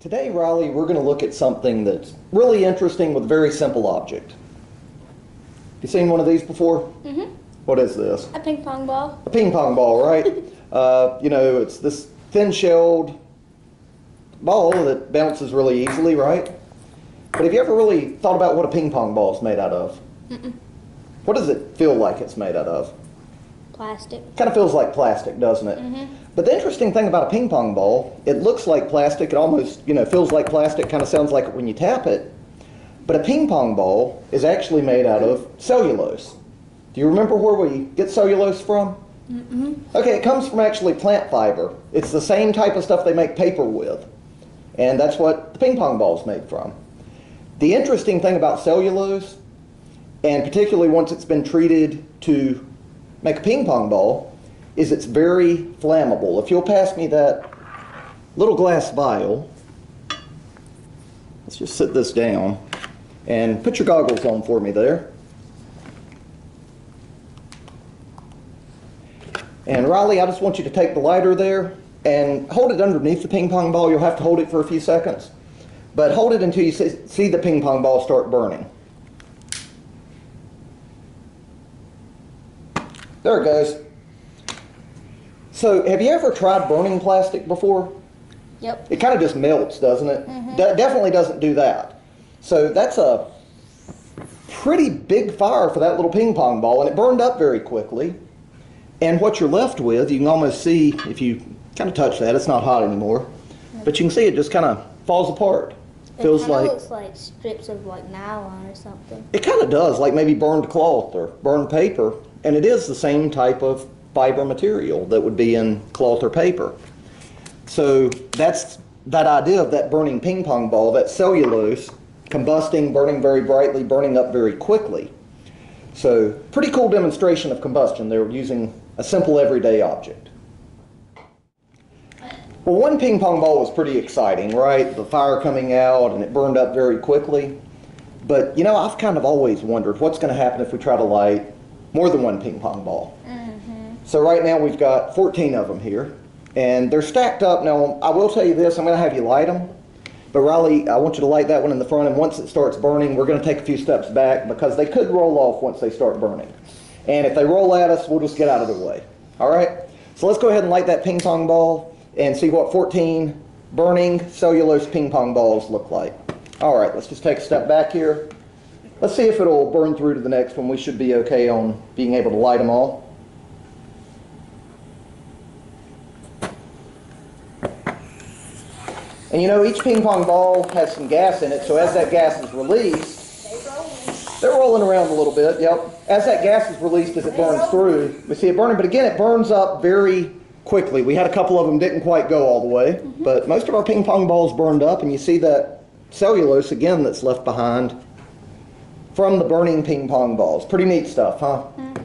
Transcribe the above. Today, Riley, we're going to look at something that's really interesting with a very simple object. Have you seen one of these before? Mm-hmm. What is this? A ping pong ball. A ping pong ball, right? You know, it's this thin-shelled ball that bounces really easily, right? But have you ever really thought about what a ping pong ball is made out of? Mm-mm. What does it feel like it's made out of? Plastic. Kind of feels like plastic, doesn't it? Mm-hmm. But the interesting thing about a ping pong ball, it looks like plastic, it almost, you know, feels like plastic, kind of sounds like it when you tap it. But a ping pong ball is actually made out of cellulose. Do you remember where we get cellulose from? Mm-hmm. Okay, it comes from actually plant fiber. It's the same type of stuff they make paper with. And that's what the ping pong ball is made from. The interesting thing about cellulose, and particularly once it's been treated to make a ping pong ball, is it's very flammable. If you'll pass me that little glass vial, let's just sit this down and put your goggles on for me there. And Riley, I just want you to take the lighter there and hold it underneath the ping pong ball. You'll have to hold it for a few seconds, but hold it until you see the ping pong ball start burning. There it goes. So, have you ever tried burning plastic before? Yep. It kind of just melts, doesn't it? Mm-hmm. Definitely doesn't do that. So, that's a pretty big fire for that little ping pong ball, and it burned up very quickly. And what you're left with, you can almost see, if you kind of touch that, it's not hot anymore. Mm-hmm. But you can see it just kind of falls apart. It feels like, looks like strips of like nylon or something. It kind of does, like maybe burned cloth or burned paper. And it is the same type of fiber material that would be in cloth or paper. So that's that idea of that burning ping pong ball, that cellulose combusting, burning very brightly, burning up very quickly. So pretty cool demonstration of combustion. They're using a simple everyday object. Well, one ping pong ball was pretty exciting, right? The fire coming out and it burned up very quickly. But you know, I've kind of always wondered what's going to happen if we try to light more than one ping pong ball. Mm-hmm. So right now we've got 14 of them here, and they're stacked up. Now, I will tell you this, I'm going to have you light them, but Riley, I want you to light that one in the front, and once it starts burning, we're going to take a few steps back because they could roll off once they start burning. And if they roll at us, we'll just get out of the way. All right? So let's go ahead and light that ping pong ball and see what 14 burning cellulose ping pong balls look like. All right, let's just take a step back here. Let's see if it'll burn through to the next one. We should be okay on being able to light them all. And you know, each ping pong ball has some gas in it, so as that gas is released, they're rolling around a little bit, yep. As that gas is released, as it burns through, we see it burning, but again, it burns up very quickly. We had a couple of them didn't quite go all the way, mm-hmm. but most of our ping pong balls burned up, and you see that cellulose again that's left behind from the burning ping pong balls. Pretty neat stuff, huh? Mm-hmm.